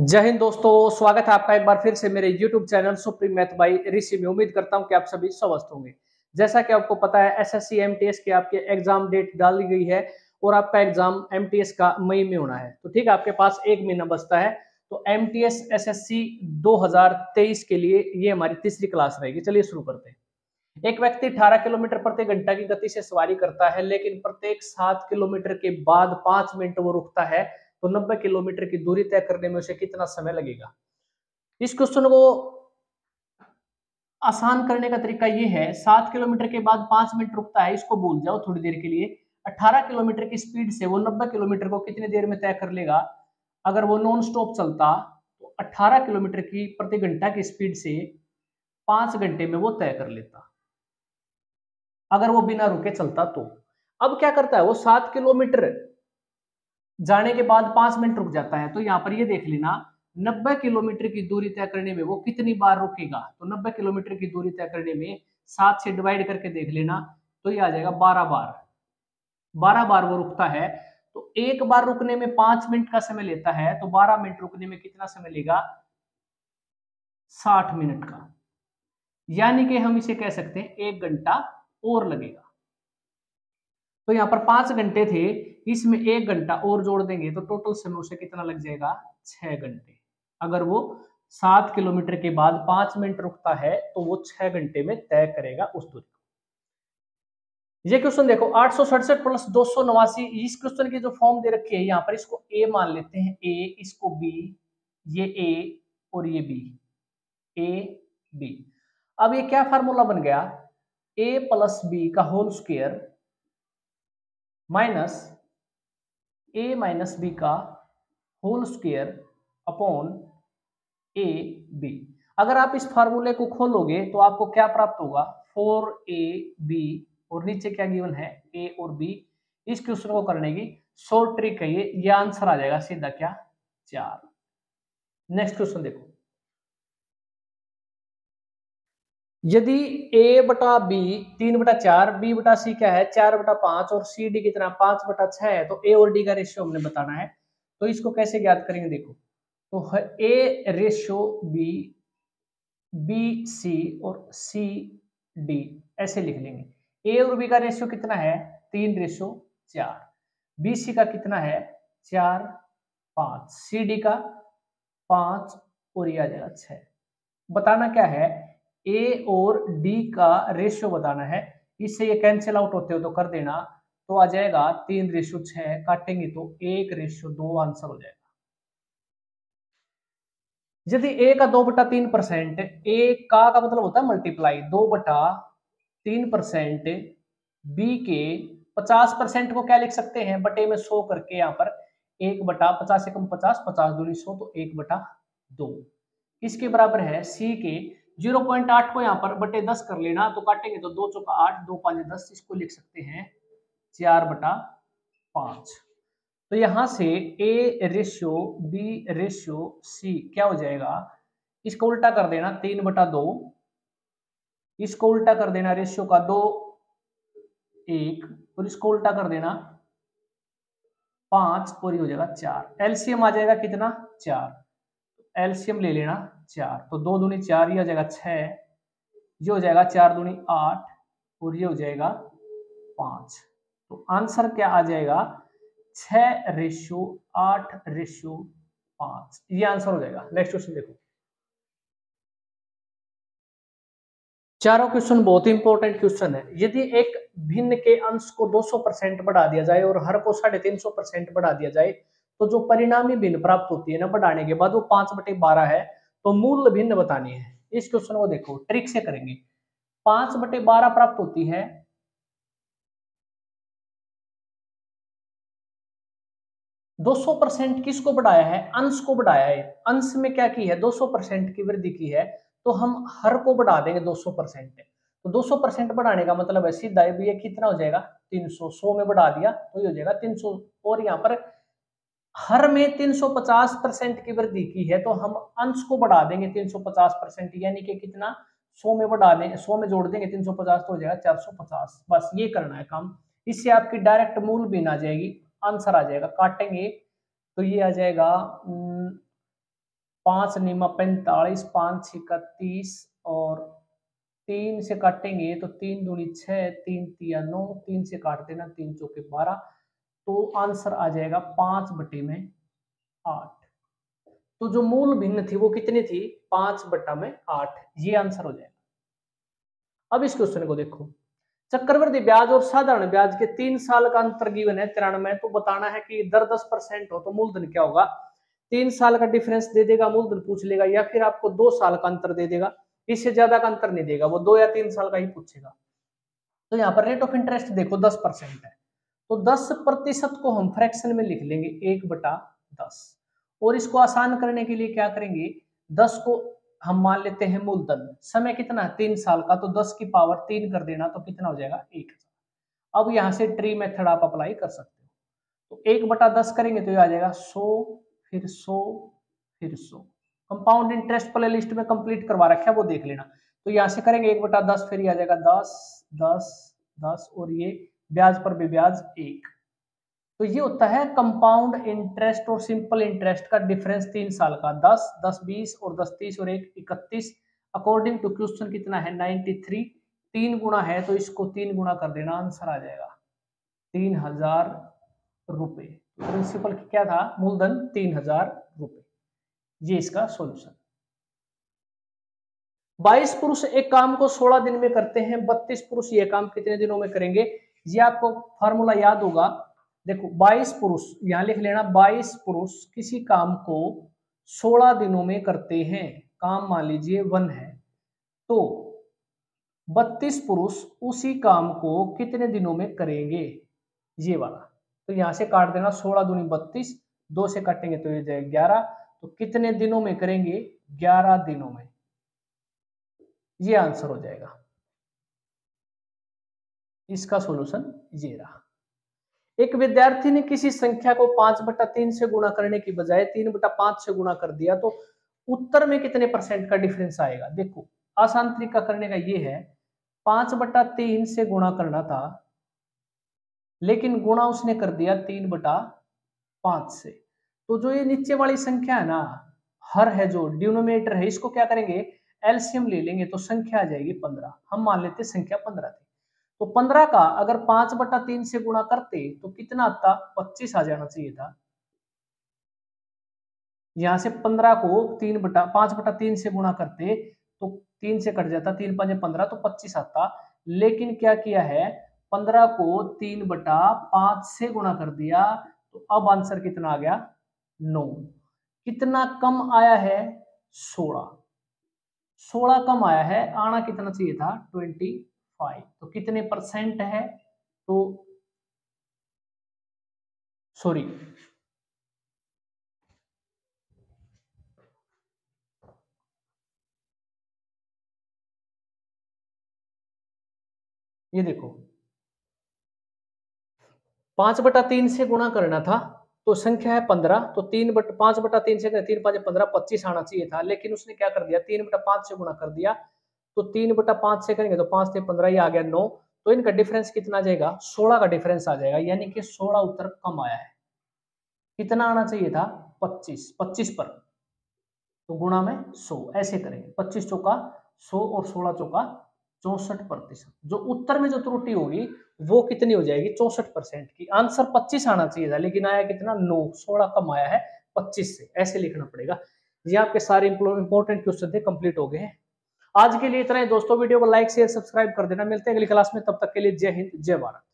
जय हिंद दोस्तों, स्वागत है आपका एक बार फिर से मेरे YouTube channel supreme math by Rishi में। उम्मीद करता हूं कि आप सभी स्वस्थ होंगे। जैसा कि आपको पता है SSC MTS की आपके एग्जाम डेट डाली गई है और आपका एग्जाम MTS का मई में होना है। तो ठीक है, आपके पास एक महीना बचता है। तो MTS SSC 2023 के लिए ये हमारी तीसरी क्लास रहेगी। चलिए शुरू करते हैं। एक व्यक्ति 18 किलोमीटर प्रति घंटा की गति से सवारी करता है, लेकिन प्रत्येक 7 किलोमीटर के बाद 5 मिनट वो रुकता है, तो 90 किलोमीटर की दूरी तय करने में उसे कितना समय लगेगा। इस क्वेश्चन को आसान करने का तरीका ये है, 7 किलोमीटर के बाद 5 मिनट रुकता है, इसको भूल जाओ थोड़ी देर के लिए। 18 किलोमीटर की स्पीड से वो 90 किलोमीटर को कितनी देर में तय कर लेगा। अगर वो नॉन स्टॉप चलता तो 18 किलोमीटर की प्रति घंटा की स्पीड से 5 घंटे में वो तय कर लेता, अगर वो बिना रुके चलता। तो अब क्या करता है वो, 7 किलोमीटर जाने के बाद 5 मिनट रुक जाता है। तो यहाँ पर ये देख लेना, 90 किलोमीटर की दूरी तय करने में वो कितनी बार रुकेगा। तो 90 किलोमीटर की दूरी तय करने में 7 से डिवाइड करके देख लेना, तो ये आ जाएगा 12 बार वो रुकता है। तो एक बार रुकने में 5 मिनट का समय लेता है, तो 12 मिनट रुकने में कितना समय लेगा, 60 मिनट का। यानी कि हम इसे कह सकते हैं 1 घंटा और लगेगा। तो यहाँ पर 5 घंटे थे, इसमें 1 घंटा और जोड़ देंगे, तो टोटल समय उसे कितना लग जाएगा, 6 घंटे। अगर वो 7 किलोमीटर के बाद 5 मिनट रुकता है तो वो 6 घंटे में तय करेगा उस दूरी को। ये क्वेश्चन देखो, 867 प्लस 289। इस क्वेश्चन की जो फॉर्म दे रखी है यहाँ पर, इसको ए मान लेते हैं, ए, इसको बी, ये ए और ये बी, ए बी। अब ये क्या फार्मूला बन गया, ए प्लस बी का whole square minus a minus b का whole square upon a b. अगर आप इस फार्मूले को खोलोगे तो आपको क्या प्राप्त होगा, 4ab और नीचे क्या गिवन है, a और b। इस क्वेश्चन को करने की शॉर्ट ट्रिक है ये आंसर आ जाएगा सीधा क्या, 4। नेक्स्ट क्वेश्चन देखो, यदि a बटा b 3 बटा 4, बी बटा सी क्या है 4 बटा 5 और सी डी कितना 5 बटा 6 है, तो a और d का रेशियो हमने बताना है। तो इसको कैसे ज्ञात करेंगे देखो, तो a ratio b, b c और c d ऐसे लिख लेंगे। a और b का रेशियो कितना है, 3 रेशियो 4। बी सी का कितना है, 4 5। सी डी का 5 और ये आ जाएगा 6। बताना क्या है, ए और डी का रेशियो बताना है। इससे ये कैंसिल आउट होते हो तो कर देना, तो आ जाएगा 3 रेशियो 6, काटेंगे तो 1 रेशियो 2 आंसर हो जाएगा। यदि ए का 2 बटा 3%, ए का मतलब होता है मल्टीप्लाई, 2 बटा 3%, बी के 50% को क्या लिख सकते हैं, बटे में 100 करके यहाँ पर 1 बटा 50 से कम 50 50 दूनी 100, तो 1 बटा 2 इसके बराबर है। सी के 0.8 को यहाँ पर बटे 10 कर लेना, तो काटेंगे तो 2 चौका 8, 2 5 10, इसको लिख सकते हैं 4 बटा 5। तो यहाँ से a ratio b ratio c क्या हो जाएगा, इसको उल्टा कर देना 3 बटा 2, इसको उल्टा कर देना रेशियो का 2 1 और इसको उल्टा कर देना 5 और ये हो जाएगा 4। एलसीएम आ जाएगा कितना, 4। एलसीएम ले लेना 4, तो 2 दूनी 4, ये हो जाएगा 6, ये हो जाएगा 4 दूनी 8 और ये हो जाएगा 5। तो आंसर क्या आ जाएगा, 6 रेशियो 8 रेशियो 5, ये आंसर हो जाएगा। नेक्स्ट क्वेश्चन देखो, चारों क्वेश्चन बहुत ही इंपॉर्टेंट क्वेश्चन है। यदि एक भिन्न के अंश को 200% बढ़ा दिया जाए और हर को 350% बढ़ा दिया जाए, तो जो परिणामी भिन्न प्राप्त होती है ना बढ़ाने के बाद, वो 5/12 है। तो मूल भिन्न बतानी है। इस क्वेश्चन को देखो, ट्रिक से करेंगे। 5/12 प्राप्त होती है, दो 200% किसको बढ़ाया है, अंश को बढ़ाया है। अंश में क्या की है, 200% की वृद्धि की है, तो हम हर को बढ़ा देंगे 200%। तो 200% बढ़ाने का मतलब है सीधा ये कितना हो जाएगा, 300। 100 में बढ़ा दिया तो ये हो जाएगा 300 और यहाँ पर हर में 350% की वृद्धि की है, तो हम अंश को बढ़ा देंगे 350%, यानी कि कितना, 100 में बढ़ा दें, 100 में जोड़ देंगे 350 तो हो जाएगा 450। बस ये करना है काम, इससे आपकी डायरेक्ट मूल भिन्न आ जाएगी, आंसर आ जाएगा। काटेंगे तो ये आ जाएगा पाँच नीमा 45, 5 छिका 30 और 3 से काटेंगे तो 3 दूनी 6, 3 तिया 9, 3 से काट देना 3 चौके 12, तो आंसर आ जाएगा 5 बटे में 8। तो जो मूल भिन्न थी वो कितनी थी? 5 बटा में 8, ये आंसर हो जाएगा। अब इस क्वेश्चन को देखो, चक्रवृद्धि ब्याज और साधारण ब्याज के 3 साल का अंतर गिवन है 93, तो बताना है कि दर 10% हो तो मूलधन क्या होगा। 3 साल का डिफरेंस दे देगा, मूलधन पूछ लेगा, या फिर आपको 2 साल का अंतर दे देगा, इससे ज्यादा का अंतर नहीं देगा, वो 2 या 3 साल का ही पूछेगा। तो यहाँ पर रेट ऑफ इंटरेस्ट देखो 10% है, तो 10% को हम फ्रैक्शन में लिख लेंगे 1 बटा 10, और इसको आसान करने के लिए क्या करेंगे, 10 को हम मान लेते हैं मूलधन, समय कितना है 3 साल का, तो 10 की पावर 3 कर देना, तो कितना हो जाएगा 1000। अब यहाँ से ट्री मेथड आप अप्लाई कर सकते हो, तो 1 बटा 10 करेंगे तो ये आ जाएगा 100 फिर 100 फिर 100। कंपाउंड इंटरेस्ट प्ले लिस्ट में कंप्लीट करवा रखा है, वो देख लेना। तो यहाँ से करेंगे 1 बटा 10, फिर ये आ जाएगा 10 10 10, और ये ब्याज पर बेब्याज 1। तो ये होता है कंपाउंड इंटरेस्ट और सिंपल इंटरेस्ट का डिफरेंस 3 साल का, 10 10 20 और 10 30 और 1 31। अकॉर्डिंग टू क्वेश्चन कितना है 93, 3 गुना है तो इसको 3 गुना कर देना, आंसर आ जाएगा 3000 रुपये। प्रिंसिपल क्या था? मूलधन 3000 रुपए। ये इसका सॉल्यूशन। 22 पुरुष एक काम को 16 दिन में करते हैं, 32 पुरुष ये काम कितने दिनों में करेंगे? ये आपको फॉर्मूला याद होगा, देखो 22 पुरुष, यहां लिख लेना 22 पुरुष किसी काम को 16 दिनों में करते हैं, काम मान लीजिए 1 है, तो 32 पुरुष उसी काम को कितने दिनों में करेंगे, ये वाला। तो यहाँ से काट देना, 16 दूनी 32, 2 से काटेंगे तो ये जाएगा 11, तो कितने दिनों में करेंगे 11 दिनों में, ये आंसर हो जाएगा। इसका सॉल्यूशन ये रहा। एक विद्यार्थी ने किसी संख्या को 5 बटा 3 से गुणा करने की बजाय 3 बटा 5 से गुणा कर दिया, तो उत्तर में कितने % का डिफरेंस आएगा? देखो आसान तरीका करने का ये है, 5 बटा 3 से गुणा करना था, लेकिन गुणा उसने कर दिया 3 बटा 5 से, तो जो ये नीचे वाली संख्या है ना, हर है जो डिनोमिनेटर है, इसको क्या करेंगे एलसीएम ले लेंगे, तो संख्या आ जाएगी 15। हम मान लेते संख्या 15 थी, तो 15 का अगर 5 बटा 3 से गुणा करते तो कितना आता, 25 आ जाना चाहिए था। यहां से 15 को 5 बटा 3 से गुणा करते तो 3 से कट जाता, 3 5 15, तो 25 आता, लेकिन क्या किया है 15 को 3 बटा 5 से गुणा कर दिया, तो अब आंसर कितना आ गया 9। कितना कम आया है 16 कम आया है, आना कितना चाहिए था 25, तो कितने % है, तो सॉरी 5 बटा 3 से गुणा करना था, तो संख्या है 15, तो 5 बटा 3 से 3 5 15 25 आना चाहिए था, लेकिन उसने क्या कर दिया 3 बटा 5 से गुणा कर दिया, तो 3 बटा 5 से करेंगे तो 5 से 15 ये आ गया 9, तो इनका डिफरेंस कितना आ जाएगा 16 का डिफरेंस आ जाएगा, यानी कि 16 उत्तर कम आया है। कितना आना चाहिए था 25 पर, तो गुणा में 100 ऐसे करेंगे, 25 चौका 100 और 16 चौका 64%। जो उत्तर में जो त्रुटि होगी वो कितनी हो जाएगी 64% की। आंसर 25 आना चाहिए था, लेकिन आया कितना 9, 16 कम आया है 25 से, ऐसे लिखना पड़ेगा। ये आपके सारे इंपॉर्टेंट क्वेश्चन थे, कंप्लीट हो गए हैं। आज के लिए इतना ही दोस्तों, वीडियो को लाइक शेयर सब्सक्राइब कर देना। मिलते हैं अगली क्लास में, तब तक के लिए जय हिंद जय भारत।